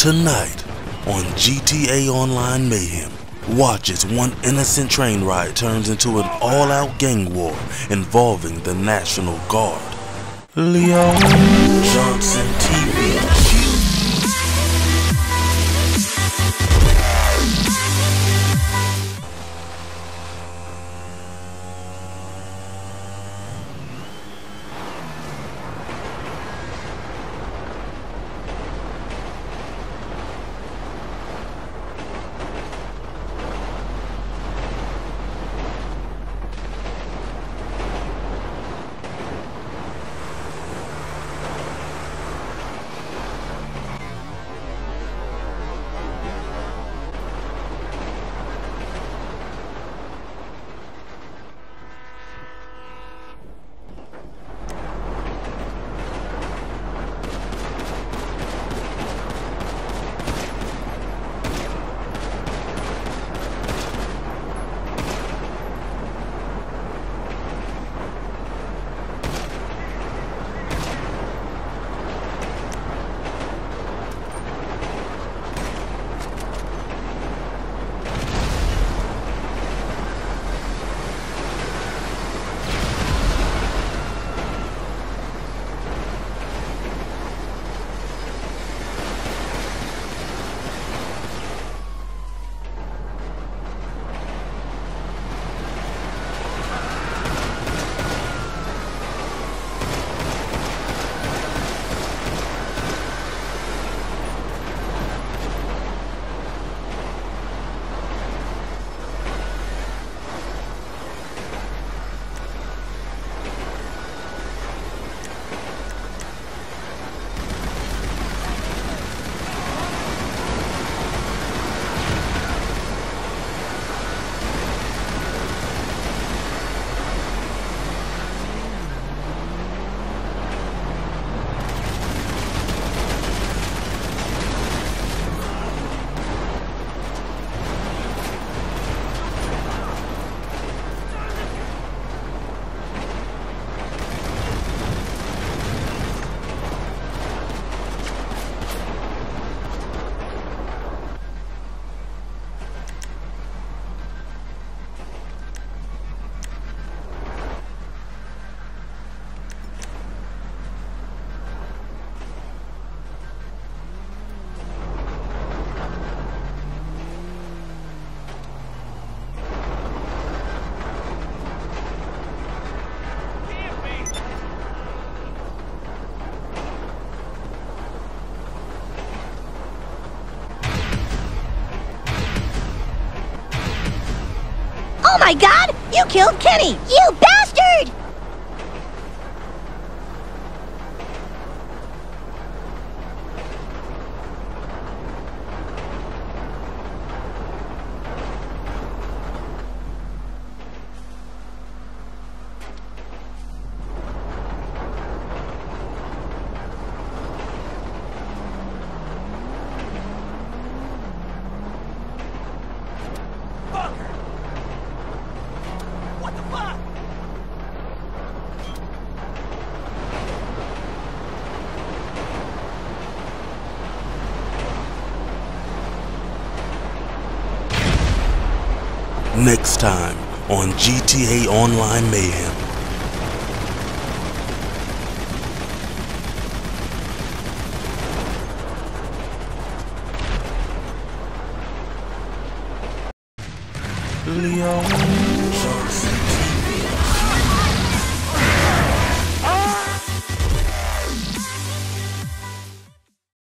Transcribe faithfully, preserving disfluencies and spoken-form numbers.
Tonight on G T A Online Mayhem, watch as one innocent train ride turns into an all-out gang war involving the National Guard. Leo Johnson T V. Oh my God! You killed Kenny! You bastard! Next time on G T A Online Mayhem. Leo.